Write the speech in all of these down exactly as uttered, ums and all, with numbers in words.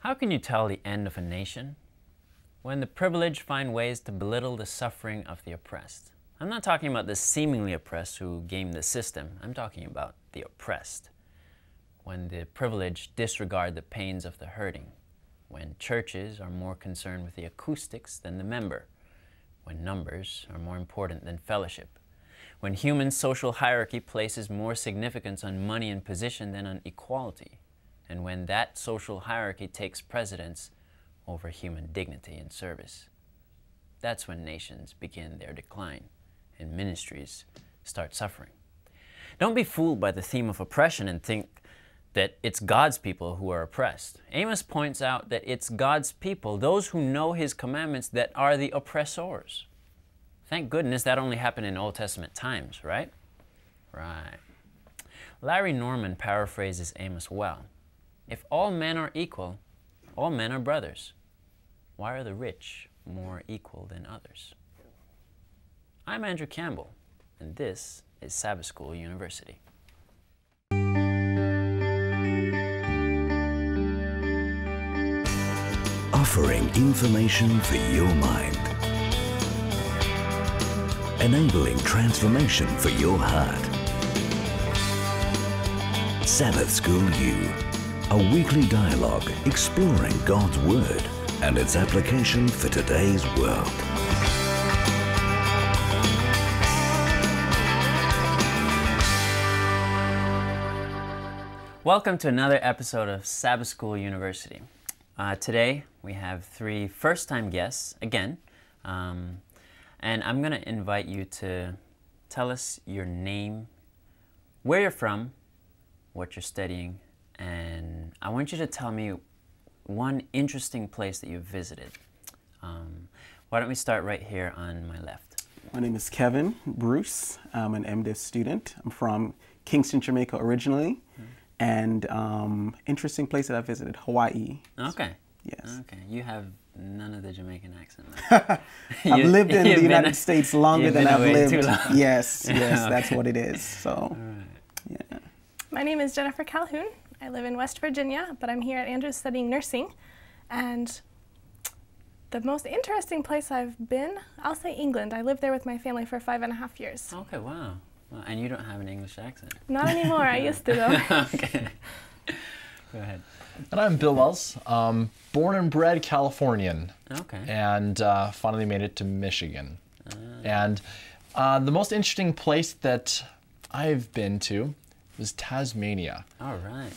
How can you tell the end of a nation? When the privileged find ways to belittle the suffering of the oppressed. I'm not talking about the seemingly oppressed who game the system. I'm talking about the oppressed. When the privileged disregard the pains of the hurting. When churches are more concerned with the acoustics than the member. When numbers are more important than fellowship. When human social hierarchy places more significance on money and position than on equality. And when that social hierarchy takes precedence over human dignity and service. That's when nations begin their decline and ministries start suffering. Don't be fooled by the theme of oppression and think that it's God's people who are oppressed. Amos points out that it's God's people, those who know His commandments, that are the oppressors. Thank goodness that only happened in Old Testament times, right? Right. Larry Norman paraphrases Amos well. If all men are equal, all men are brothers. Why are the rich more equal than others? I'm Andrew Campbell, and this is Sabbath School University. Offering information for your mind. Enabling transformation for your heart. Sabbath School U. A weekly dialogue exploring God's Word and its application for today's world. Welcome to another episode of Sabbath School University. Uh, today we have three first-time guests again, um, and I'm going to invite you to tell us your name, where you're from, what you're studying, and I want you to tell me one interesting place that you've visited. Um, why don't we start right here on my left? My name is Kevin Bruce. I'm an MDiv student. I'm from Kingston, Jamaica originally. Mm-hmm. And um, interesting place that I visited, Hawaii. Okay. So, yes. Okay. You have none of the Jamaican accent. Right? I've lived in the United a, States longer than I've lived. Too long. Yes, yes, okay. That's what it is. So, all right. Yeah. My name is Jennifer Calhoun. I live in West Virginia, but I'm here at Andrews studying nursing. And the most interesting place I've been, I'll say England. I lived there with my family for five and a half years. Okay, wow. Well, and you don't have an English accent. Not anymore. I used to, though. Okay. Go ahead. And I'm Bill Wells, um, born and bred Californian. Okay. And uh, finally made it to Michigan. Uh. And uh, the most interesting place that I've been to was Tasmania. All right.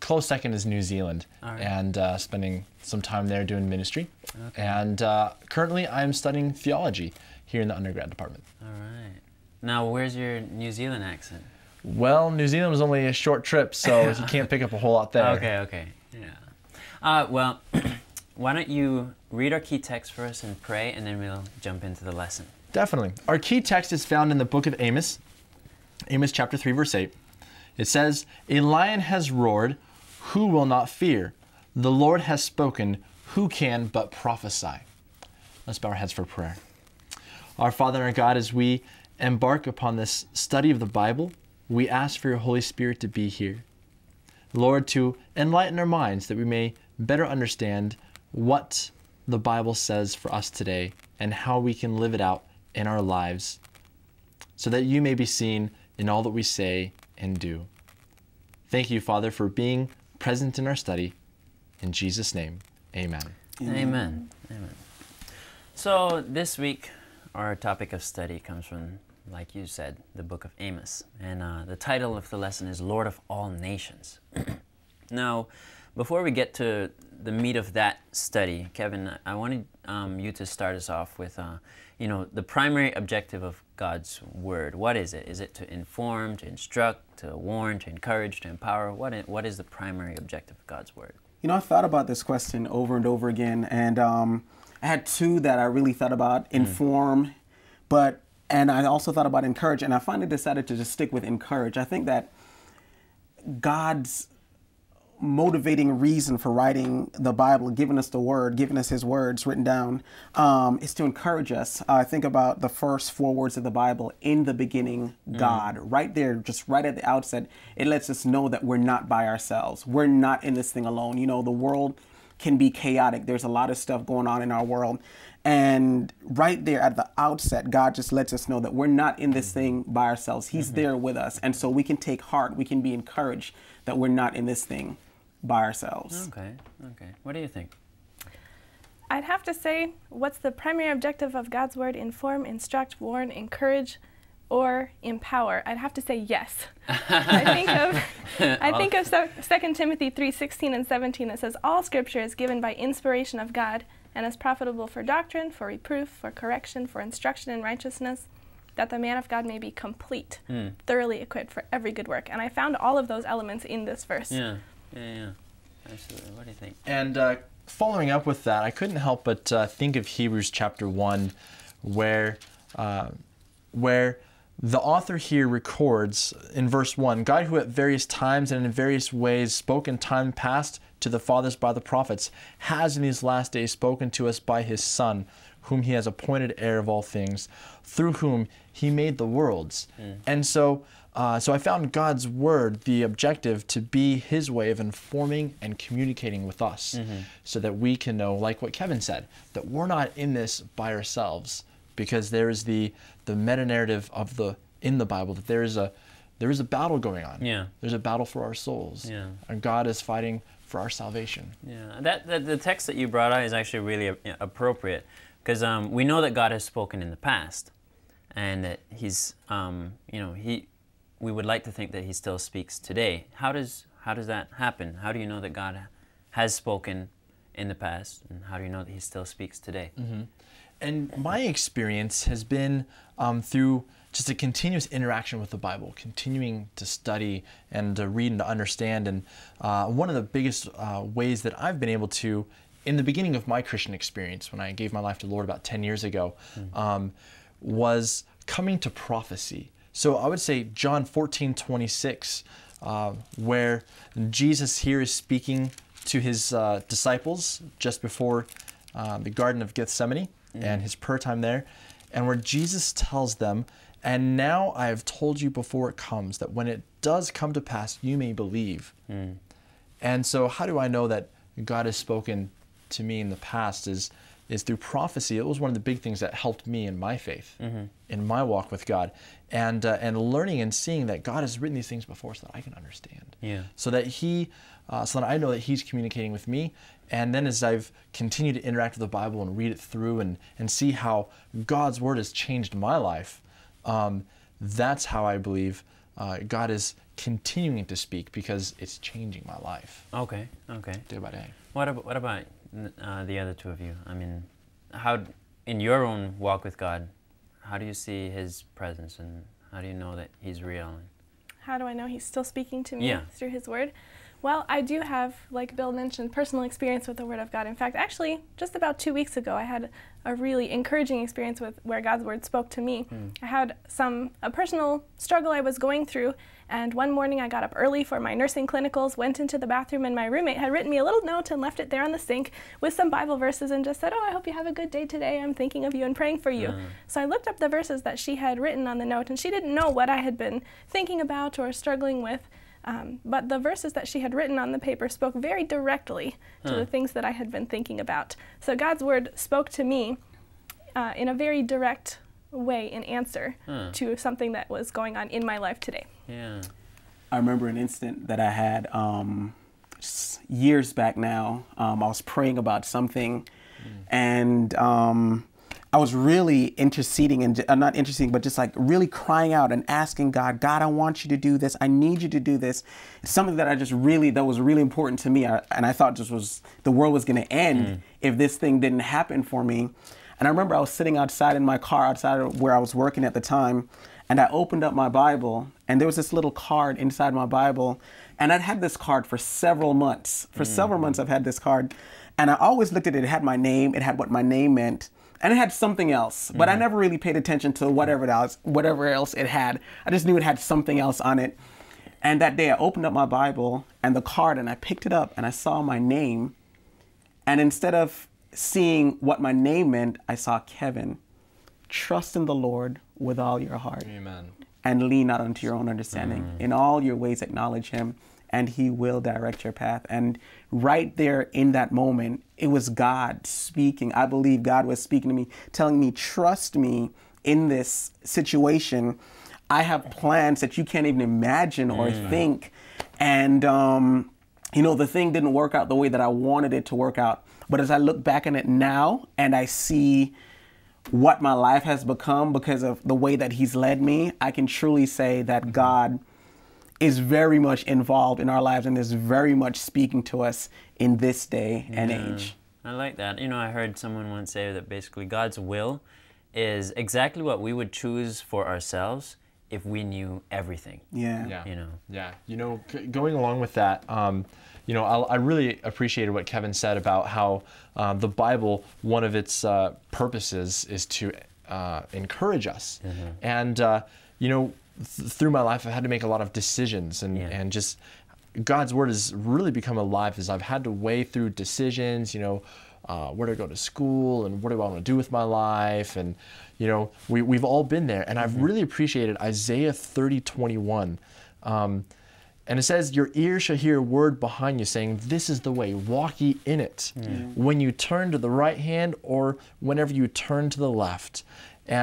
Close second is New Zealand, right. And uh, spending some time there doing ministry. Okay. And uh, currently I'm studying theology here in the undergrad department. All right. Now, where's your New Zealand accent? Well, New Zealand was only a short trip, so you can't pick up a whole lot there. Okay, okay, yeah. Uh, well, why don't you read our key text for us and pray, and then we'll jump into the lesson. Definitely. Our key text is found in the book of Amos, Amos chapter three, verse eight. It says, "A lion has roared, who will not fear? The Lord has spoken, who can but prophesy?" Let's bow our heads for prayer. Our Father and our God, as we embark upon this study of the Bible, we ask for your Holy Spirit to be here. Lord, to enlighten our minds that we may better understand what the Bible says for us today and how we can live it out in our lives so that you may be seen in all that we say and do. Thank you, Father, for being present in our study. In Jesus' name, amen. Amen. Amen. Amen. So this week, our topic of study comes from, like you said, the book of Amos. And uh, the title of the lesson is Lord of All Nations. Now, before we get to the meat of that study, Kevin, I wanted um, you to start us off with, uh, you know, the primary objective of God's Word. What is it? Is it to inform, to instruct, to warn, to encourage, to empower? What is, what is the primary objective of God's Word? You know, I've thought about this question over and over again, and um, I had two that I really thought about, inform, mm. but, and I also thought about encourage, and I finally decided to just stick with encourage. I think that God's motivating reason for writing the Bible, giving us the Word, giving us His words written down, um, is to encourage us. I uh, think about the first four words of the Bible, "In the beginning, God." Mm. Right there, just right at the outset, it lets us know that we're not by ourselves. We're not in this thing alone. You know, the world can be chaotic. There's a lot of stuff going on in our world. And right there at the outset, God just lets us know that we're not in this thing by ourselves. He's mm-hmm. there with us. And so we can take heart. We can be encouraged that we're not in this thing by ourselves. Okay. Okay. What do you think? I'd have to say, what's the primary objective of God's word? Inform, instruct, warn, encourage, or empower? I'd have to say yes. I think of, I think of Second Timothy three sixteen and seventeen that says, all scripture is given by inspiration of God and is profitable for doctrine, for reproof, for correction, for instruction in righteousness, that the man of God may be complete, mm. thoroughly equipped for every good work. And I found all of those elements in this verse. Yeah, yeah, yeah. Absolutely. What do you think? And uh, following up with that, I couldn't help but uh, think of Hebrews chapter one, where, uh, where the author here records in verse one, God who at various times and in various ways spoke in time past to the fathers by the prophets, has in these last days spoken to us by his Son, whom he has appointed heir of all things, through whom he made the worlds. Mm. And so, uh, so I found God's word, the objective, to be his way of informing and communicating with us, mm-hmm. so that we can know, like what Kevin said, that we're not in this by ourselves, because there is the the meta-narrative of the in the Bible that there is a there is a battle going on. Yeah. There's a battle for our souls. Yeah. And God is fighting for our salvation. Yeah. That, that the text that you brought out is actually really appropriate, because um, we know that God has spoken in the past, and that He's um, you know He we would like to think that He still speaks today. How does how does that happen? How do you know that God has spoken in the past, and how do you know that He still speaks today? Mm-hmm. And my experience has been um, through just a continuous interaction with the Bible, continuing to study and to read and to understand. And uh, one of the biggest uh, ways that I've been able to, in the beginning of my Christian experience, when I gave my life to the Lord about ten years ago, mm-hmm. um, was coming to prophecy. So I would say John fourteen twenty-six, uh, where Jesus here is speaking to his uh, disciples just before uh, the Garden of Gethsemane. Mm-hmm. And his prayer time there, and where Jesus tells them, and now I have told you before it comes, that when it does come to pass, you may believe. Mm. And so how do I know that God has spoken to me in the past is, is through prophecy. It was one of the big things that helped me in my faith, mm-hmm. in my walk with God, and, uh, and learning and seeing that God has written these things before so that I can understand. Yeah. So that He, uh, so that I know that He's communicating with me. And then as I've continued to interact with the Bible and read it through and, and see how God's Word has changed my life, um, that's how I believe uh, God is continuing to speak, because it's changing my life. Okay, okay. Day by day. What about, what about uh, the other two of you? I mean, how, in your own walk with God, how do you see His presence, and how do you know that He's real? How do I know He's still speaking to me yeah. through His Word? Well, I do have, like Bill mentioned, personal experience with the Word of God. In fact, actually, just about two weeks ago, I had a really encouraging experience with where God's Word spoke to me. Mm. I had some a personal struggle I was going through, and one morning I got up early for my nursing clinicals, went into the bathroom, and my roommate had written me a little note and left it there on the sink with some Bible verses and just said, oh, I hope you have a good day today. I'm thinking of you and praying for you. Mm. So I looked up the verses that she had written on the note, and she didn't know what I had been thinking about or struggling with. Um, but the verses that she had written on the paper spoke very directly to huh. the things that I had been thinking about. So God's Word spoke to me uh, in a very direct way in answer huh. to something that was going on in my life today. Yeah, I remember an instant that I had um, years back now. Um, I was praying about something, mm. and um, I was really interceding and uh, not interceding, but just like really crying out and asking God, God, I want you to do this. I need you to do this. Something that I just really, that was really important to me. I, and I thought just was, the world was going to end mm. if this thing didn't happen for me. And I remember I was sitting outside in my car, outside of where I was working at the time. And I opened up my Bible, and there was this little card inside my Bible. And I'd had this card for several months. For mm. several months, I've had this card. And I always looked at it. It had my name. It had what my name meant. And it had something else, but mm-hmm. I never really paid attention to whatever else, whatever else it had. I just knew it had something else on it. And that day I opened up my Bible and the card, and I picked it up and I saw my name. And instead of seeing what my name meant, I saw Kevin. Trust in the Lord with all your heart. Amen. And lean not unto your own understanding. Mm. In all your ways acknowledge Him, and he will direct your path. And right there in that moment, it was God speaking. I believe God was speaking to me, telling me, trust me in this situation. I have plans that you can't even imagine or mm. think. And, um, you know, the thing didn't work out the way that I wanted it to work out. But as I look back on it now and I see what my life has become because of the way that he's led me, I can truly say that God is very much involved in our lives and is very much speaking to us in this day and yeah. age. I like that. You know, I heard someone once say that basically God's will is exactly what we would choose for ourselves if we knew everything. Yeah. yeah. You know. Yeah. You know, c going along with that, um, you know, I'll, I really appreciated what Kevin said about how um, the Bible, one of its uh, purposes is to uh, encourage us. Mm-hmm. And, uh, you know, th through my life, I've had to make a lot of decisions and, yeah. and just God's word has really become alive as I've had to weigh through decisions, you know, Uh, where do I go to school and what do I want to do with my life? And, you know, we, we've all been there. And I've mm-hmm. really appreciated Isaiah thirty, twenty-one. Um, and it says, your ear shall hear a word behind you saying, this is the way, walk ye in it. Mm-hmm. When you turn to the right hand or whenever you turn to the left.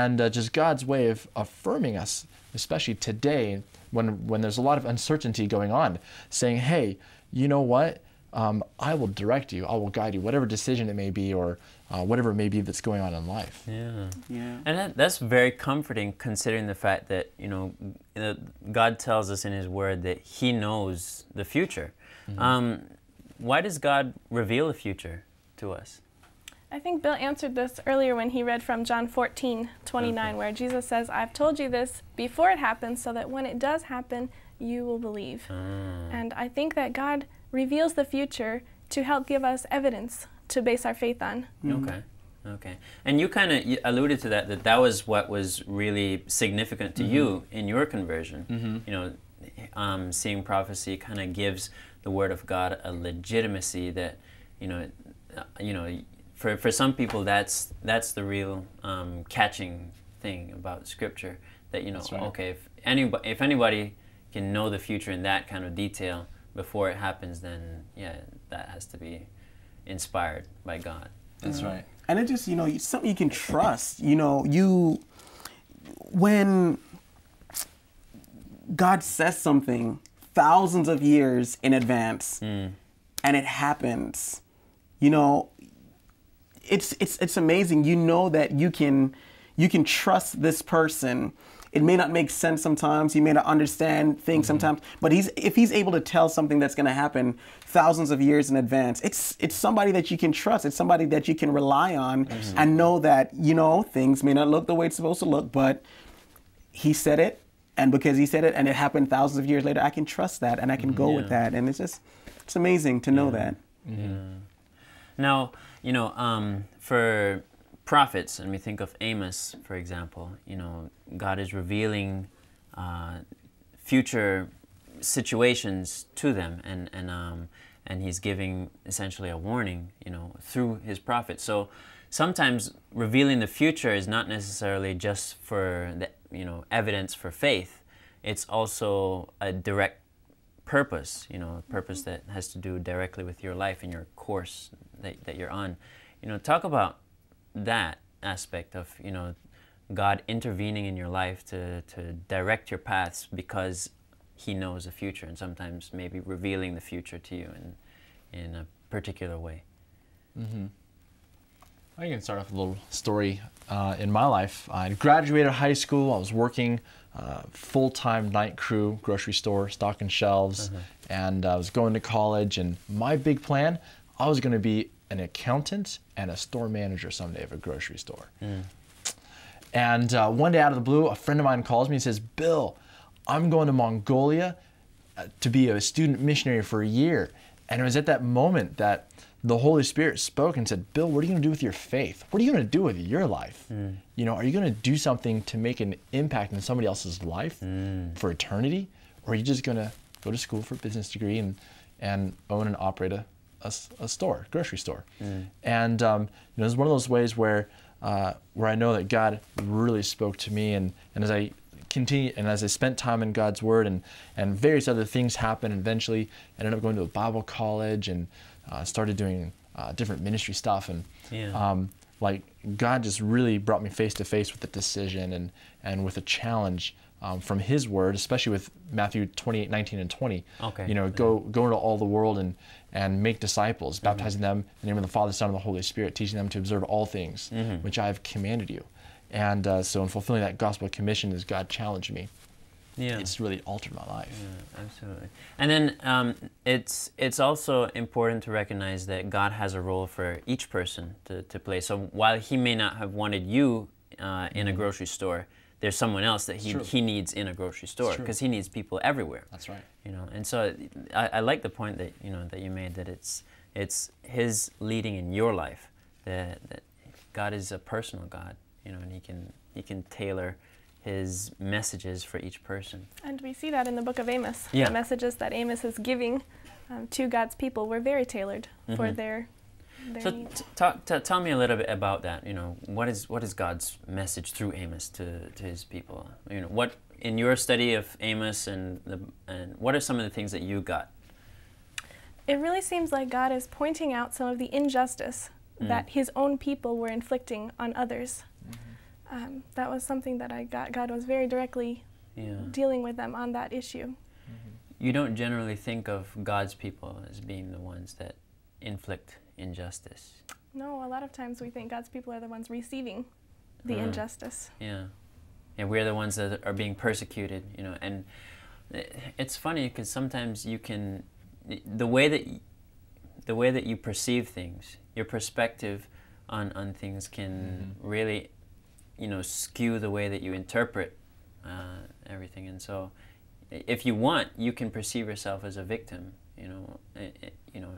And uh, just God's way of affirming us, especially today when, when there's a lot of uncertainty going on, saying, hey, you know what? Um, I will direct you, I will guide you, whatever decision it may be or uh, whatever it may be that's going on in life. Yeah, yeah. And that, that's very comforting considering the fact that, you know, God tells us in his word that he knows the future. Mm-hmm. um, why does God reveal the future to us? I think Bill answered this earlier when he read from John fourteen, twenty-nine, okay. where Jesus says, I've told you this before it happens so that when it does happen, you will believe. Ah. And I think that God reveals the future to help give us evidence to base our faith on. Okay, okay. And you kind of alluded to that, that that was what was really significant to mm-hmm. you in your conversion. Mm-hmm. You know, um, seeing prophecy kind of gives the Word of God a legitimacy that, you know, you know, for, for some people that's, that's the real um, catching thing about Scripture, that, you know, that's right. okay, if anybody, if anybody can know the future in that kind of detail, before it happens, then yeah, that has to be inspired by God. That's right. And it just, you know, something you can trust. You know, you, when God says something thousands of years in advance mm. and it happens, you know, it's, it's, it's amazing. You know that you can, you can trust this person. It may not make sense sometimes. He may not understand things mm-hmm. sometimes. But he's if he's able to tell something that's going to happen thousands of years in advance, it's it's somebody that you can trust. It's somebody that you can rely on mm-hmm. and know that, you know, things may not look the way it's supposed to look, but he said it, and because he said it, and it happened thousands of years later, I can trust that, and I can go yeah. with that. And it's just, it's amazing to know yeah. that. Mm-hmm. Yeah. Now, you know, um, for prophets, and we think of Amos, for example, you know, God is revealing uh, future situations to them, and and um, and he's giving essentially a warning, you know, through his prophets. So sometimes revealing the future is not necessarily just for the, you know, evidence for faith. It's also a direct purpose, you know, a purpose that has to do directly with your life and your course that, that you're on. You know, talk about that aspect of, you know, God intervening in your life to, to direct your paths because he knows the future, and sometimes maybe revealing the future to you in, in a particular way. Mm-hmm. I can start off with a little story uh, in my life. I graduated high school. I was working uh, full-time night crew, grocery store, stocking shelves, uh-huh. and I was going to college, and my big plan, I was going to be an accountant and a store manager someday of a grocery store. Mm. And uh, one day out of the blue, a friend of mine calls me and says, Bill, I'm going to Mongolia to be a student missionary for a year. And it was at that moment that the Holy Spirit spoke and said, Bill, what are you going to do with your faith? What are you going to do with your life? Mm. You know, are you going to do something to make an impact in somebody else's life mm. for eternity? Or are you just going to go to school for a business degree and, and own and operate a A, a store, grocery store, mm. and um, you know, it's one of those ways where uh, where I know that God really spoke to me, and and as I continue, and as I spent time in God's Word, and, and various other things happened, and eventually I ended up going to a Bible college and uh, started doing uh, different ministry stuff. And yeah. um, like God just really brought me face to face with a decision and, and with a challenge um, from His Word, especially with Matthew twenty-eight, nineteen, and twenty. Okay. You know, go, go into all the world and, and make disciples, mm-hmm. baptizing them in the name of the Father, Son, and the Holy Spirit, teaching them to observe all things mm-hmm. which I have commanded you. And uh, so in fulfilling that gospel commission as God challenged me, yeah. it's really altered my life. Yeah, absolutely. And then um, it's, it's also important to recognize that God has a role for each person to, to play. So while He may not have wanted you uh, in mm-hmm. a grocery store, there's someone else that he, he needs in a grocery store, because He needs people everywhere. That's right. You know, and so I, I like the point that, you know, that you made, that it's, it's His leading in your life, that, that God is a personal God. You know, and he can, he can tailor His messages for each person. And we see that in the book of Amos. Yeah. The messages that Amos is giving um, to God's people were very tailored mm-hmm. for their, their so needs. Talk, tell me a little bit about that. You know, what is, what is God's message through Amos to, to His people? You know, what, in your study of Amos, and, the, and what are some of the things that you got? It really seems like God is pointing out some of the injustice mm. that His own people were inflicting on others. Um, that was something that I got. God was very directly yeah. dealing with them on that issue. Mm-hmm. You don't generally think of God's people as being the ones that inflict injustice. No, a lot of times we think God's people are the ones receiving the mm. injustice. Yeah, and we're the ones that are being persecuted. You know, and it's funny because sometimes you can, the way that the way that you perceive things, your perspective on on things can mm-hmm. really, you know, skew the way that you interpret uh, everything. And so if you want, you can perceive yourself as a victim, you know, it, it, you know,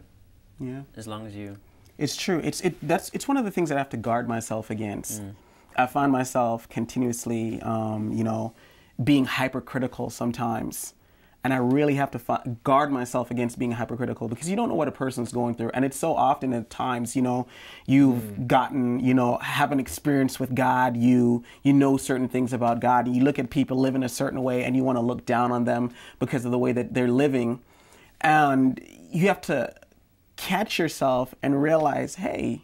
yeah. as long as you... It's true. It's, it, that's, it's one of the things that I have to guard myself against. Mm. I find myself continuously, um, you know, being hypercritical sometimes. And I really have to fi- guard myself against being hypercritical, because you don't know what a person's going through. And it's so often at times, you know, you've mm. gotten, you know, have an experience with God. You, you know certain things about God. You look at people living a certain way and you want to look down on them because of the way that they're living. And you have to catch yourself and realize, hey,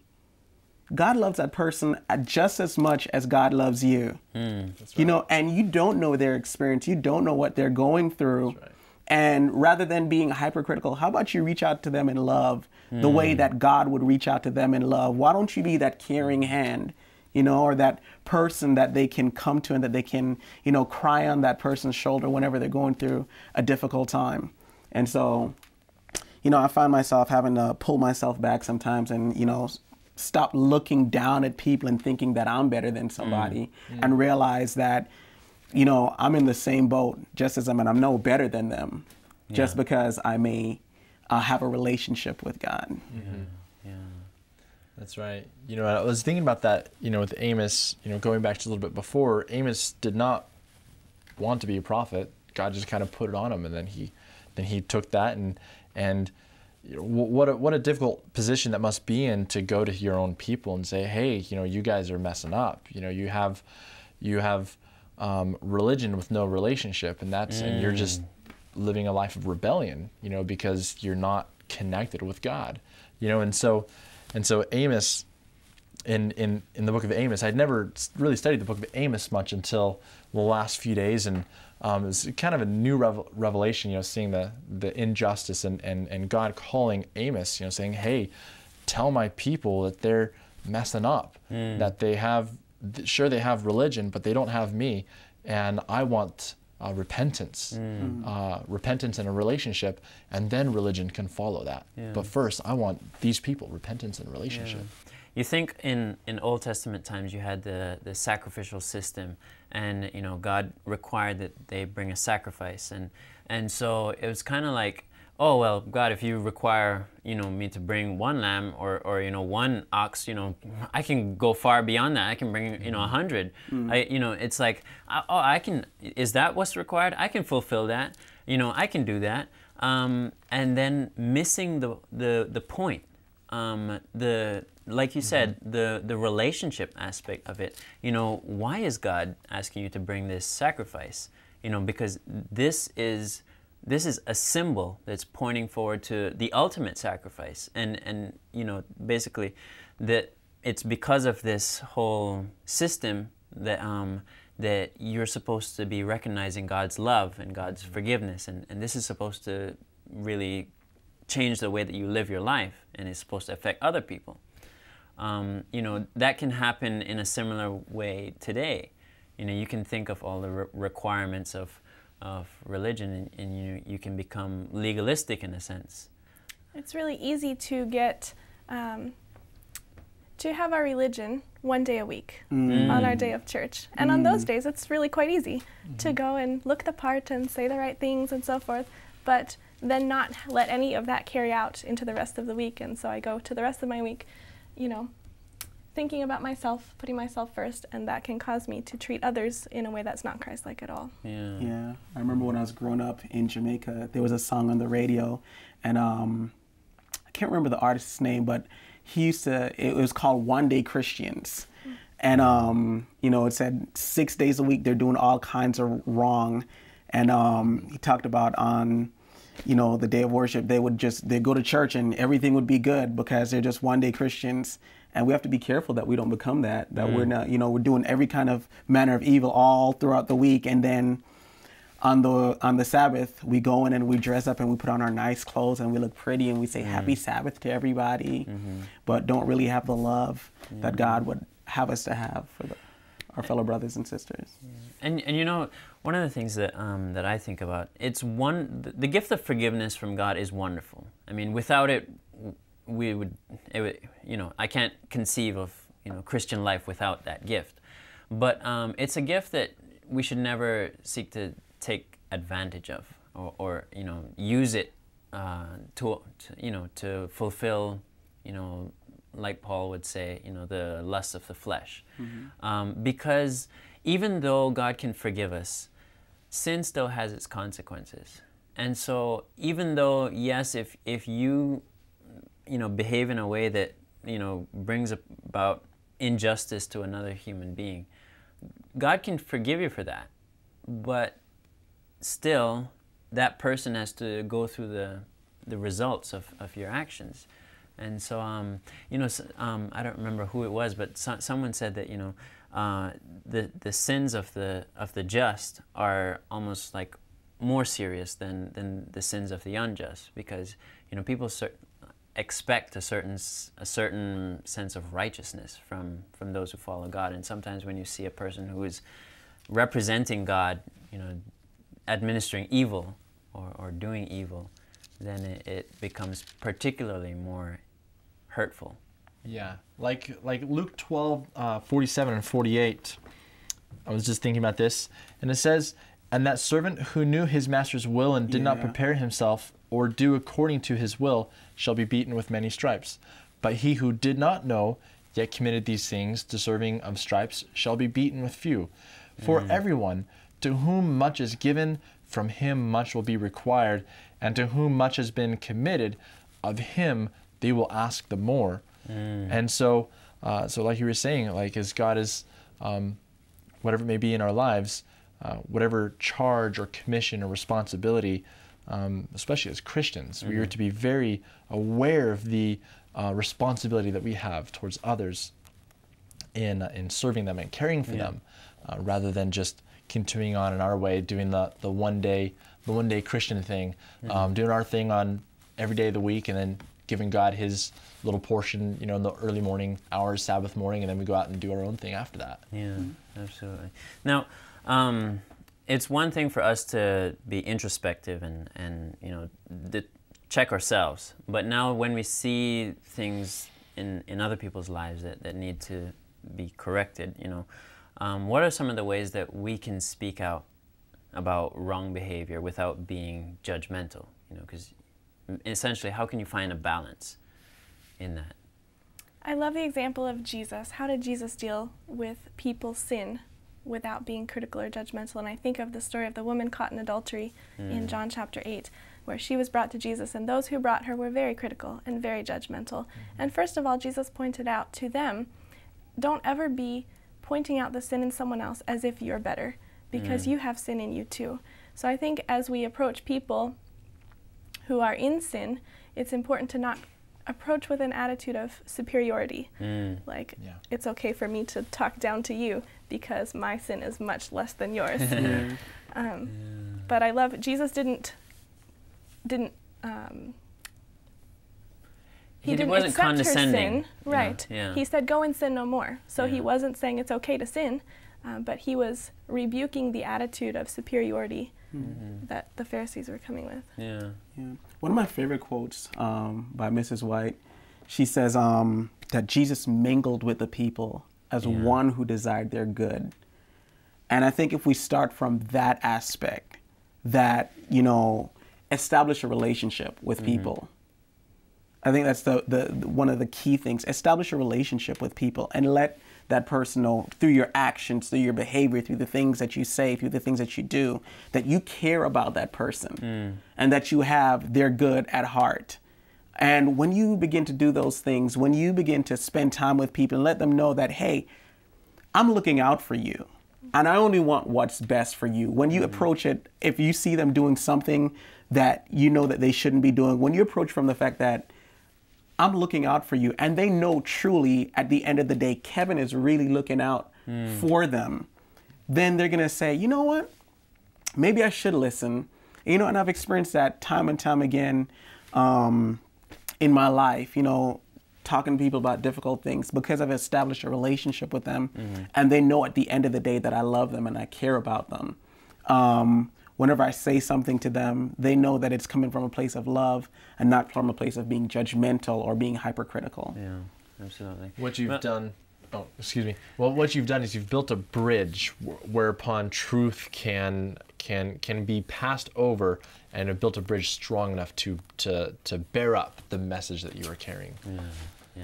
God loves that person just as much as God loves you. Mm, that's right. You know, and you don't know their experience. You don't know what they're going through. That's right. And rather than being hypercritical, how about you reach out to them in love mm. the way that God would reach out to them in love? Why don't you be that caring hand, you know, or that person that they can come to and that they can, you know, cry on that person's shoulder whenever they're going through a difficult time? And so, you know, I find myself having to pull myself back sometimes and, you know, stop looking down at people and thinking that I'm better than somebody mm. Mm. and realize that, you know, I'm in the same boat just as I'm in. I'm no better than them yeah. just because I may uh, have a relationship with God. Mm-hmm. Yeah, that's right. You know, I was thinking about that, you know, with Amos, you know, going back to a little bit before, Amos did not want to be a prophet. God just kind of put it on him, and then he, then he took that and, and, you know, what a, what a difficult position that must be in, to go to your own people and say, hey, you know, you guys are messing up. You know, you have, you have um, religion with no relationship, and that's mm. and you're just living a life of rebellion. You know, because you're not connected with God. You know, and so, and so Amos, in in in the book of Amos, I'd never really studied the book of Amos much until the last few days, and. Um, it's kind of a new revel revelation, you know, seeing the, the injustice and, and, and God calling Amos, you know, saying, hey, tell my people that they're messing up, mm. that they have, sure they have religion, but they don't have me, and I want uh, repentance, mm. uh, repentance in a relationship, and then religion can follow that. Yeah. But first, I want these people, repentance and relationship. Yeah. You think in, in Old Testament times you had the, the sacrificial system, and, you know, God required that they bring a sacrifice. And, and so it was kind of like, oh, well, God, if you require, you know, me to bring one lamb or, or, you know, one ox, you know, I can go far beyond that. I can bring, you know, a hundred. Mm-hmm. I, you know, it's like, oh, I can, is that what's required? I can fulfill that. You know, I can do that. Um, and then missing the, the, the point um, the like you mm-hmm. said, the the relationship aspect of it. You know, why is God asking you to bring this sacrifice? You know, because this is this is a symbol that's pointing forward to the ultimate sacrifice, and and you know, basically, that it's because of this whole system that um, that you're supposed to be recognizing God's love and God's mm-hmm. forgiveness, and and this is supposed to really change the way that you live your life, and it's supposed to affect other people. Um, you know, that can happen in a similar way today. You know, you can think of all the re requirements of, of religion, and, and you, you can become legalistic in a sense. It's really easy to get, um, to have our religion one day a week mm. on our day of church. And mm. on those days, it's really quite easy mm-hmm. to go and look the part and say the right things and so forth, but then not let any of that carry out into the rest of the week. And so I go to the rest of my week, you know, thinking about myself, putting myself first, and that can cause me to treat others in a way that's not Christ-like at all. Yeah. Yeah. I remember when I was growing up in Jamaica, there was a song on the radio, and um, I can't remember the artist's name, but he used to, it was called One Day Christians. Mm. And, um, you know, it said six days a week, they're doing all kinds of wrong. And um, he talked about on, you know, the day of worship, they would just, they go to church and everything would be good because they're just one day Christians. And we have to be careful that we don't become that, that mm. we're not, you know, we're doing every kind of manner of evil all throughout the week. And then on the on the Sabbath, we go in and we dress up and we put on our nice clothes and we look pretty and we say mm. happy Sabbath to everybody, mm-hmm. but don't really have the love yeah. that God would have us to have for the, our fellow brothers and sisters. Yeah. And, and you know, one of the things that, um, that I think about, it's one, the gift of forgiveness from God is wonderful. I mean, without it, we would, it would, you know, I can't conceive of, you know, Christian life without that gift. But um, it's a gift that we should never seek to take advantage of, or, or you know, use it uh, to, to, you know, to fulfill, you know, like Paul would say, you know, the lust of the flesh. Mm-hmm. Um, because even though God can forgive us, sin still has its consequences. And so even though, yes, if, if you, you know, behave in a way that, you know, brings about injustice to another human being, God can forgive you for that. But still, that person has to go through the, the results of, of your actions. And so, um, you know, um, I don't remember who it was, but so someone said that, you know, uh, the the sins of the of the just are almost like more serious than than the sins of the unjust, because you know people expect a certain a certain sense of righteousness from from those who follow God, and sometimes when you see a person who is representing God, you know, administering evil or or doing evil, then it, it becomes particularly more hurtful. Yeah, like like Luke twelve, uh, forty-seven and forty-eight. I was just thinking about this, and it says, "And that servant who knew his master's will and did yeah. not prepare himself or do according to his will shall be beaten with many stripes. But he who did not know yet committed these things, deserving of stripes, shall be beaten with few. For mm. everyone to whom much is given, from him much will be required, and to whom much has been committed, of him they will ask the more." Mm. And so, uh, so like you were saying, like as God is, um, whatever it may be in our lives, uh, whatever charge or commission or responsibility, um, especially as Christians, mm. we are to be very aware of the uh, responsibility that we have towards others in, uh, in serving them and caring for yeah. them, uh, rather than just continuing on in our way, doing the, the one day, the one day Christian thing, mm-hmm. um, doing our thing on every day of the week, and then giving God his little portion, you know, in the early morning hours, Sabbath morning, and then we go out and do our own thing after that. Yeah, mm-hmm. absolutely. Now, um, it's one thing for us to be introspective and, and you know, d check ourselves, but now when we see things in, in other people's lives that, that need to be corrected, you know, Um, what are some of the ways that we can speak out about wrong behavior without being judgmental? You know, because essentially, how can you find a balance in that? I love the example of Jesus. How did Jesus deal with people's sin without being critical or judgmental? And I think of the story of the woman caught in adultery mm. in John chapter eight. where she was brought to Jesus, and those who brought her were very critical and very judgmental. And first of all, Jesus pointed out to them, don't ever be pointing out the sin in someone else as if you're better, because mm. you have sin in you too. So I think as we approach people who are in sin, it's important to not approach with an attitude of superiority. Mm. Like, yeah. it's okay for me to talk down to you because my sin is much less than yours. um, yeah. But I love, Jesus didn't, didn't, um, He, he didn't wasn't accept condescending. Her sin, right? Yeah, yeah. He said, "Go and sin no more." So yeah. he wasn't saying it's okay to sin, um, but he was rebuking the attitude of superiority mm-hmm. that the Pharisees were coming with. Yeah. yeah. One of my favorite quotes um, by Missus White, she says um, that Jesus mingled with the people as yeah. one who desired their good, and I think if we start from that aspect, that you know, establish a relationship with mm-hmm. people. I think that's the, the, the one of the key things. Establish a relationship with people and let that person know through your actions, through your behavior, through the things that you say, through the things that you do, that you care about that person mm. and that you have their good at heart. And when you begin to do those things, when you begin to spend time with people and let them know that, hey, I'm looking out for you. And I only want what's best for you. When you mm-hmm. approach it, if you see them doing something that you know that they shouldn't be doing, when you approach from the fact that, I'm looking out for you. And they know truly at the end of the day, Kevin is really looking out mm. for them. Then they're going to say, you know what? Maybe I should listen. You know, and I've experienced that time and time again um, in my life, you know, talking to people about difficult things because I've established a relationship with them. Mm-hmm. And they know at the end of the day that I love them and I care about them. Um, Whenever I say something to them, they know that it's coming from a place of love and not from a place of being judgmental or being hypercritical. Yeah, absolutely. What you've well, done, oh, excuse me. Well, what you've done is you've built a bridge whereupon truth can can can be passed over, and have built a bridge strong enough to to to bear up the message that you are carrying. Yeah, yeah.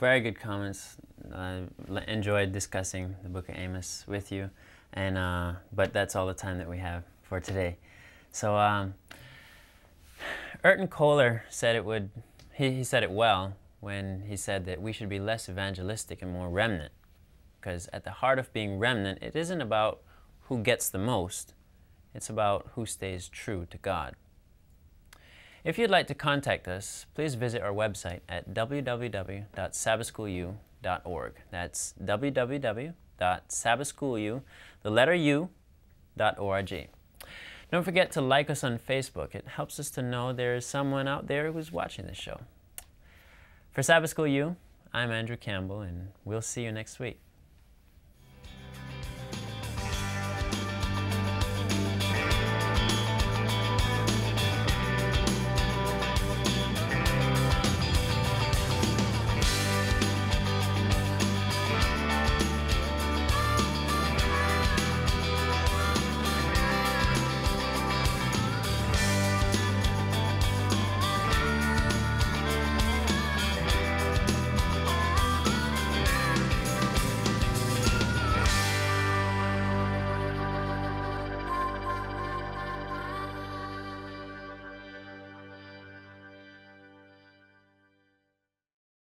Very good comments. I enjoyed discussing the Book of Amos with you. And, uh, but that's all the time that we have for today. So, um, Erton Kohler said it would, he, he said it well when he said that we should be less evangelistic and more remnant. Because at the heart of being remnant, it isn't about who gets the most, it's about who stays true to God. If you'd like to contact us, please visit our website at w w w dot sabbath school u dot org. That's w w w dot sabbath school u dot org. Sabbath School U, the letter U, dot org. Don't forget to like us on Facebook. It helps us to know there is someone out there who's watching this show. For Sabbath School U, I'm Andrew Campbell, and we'll see you next week.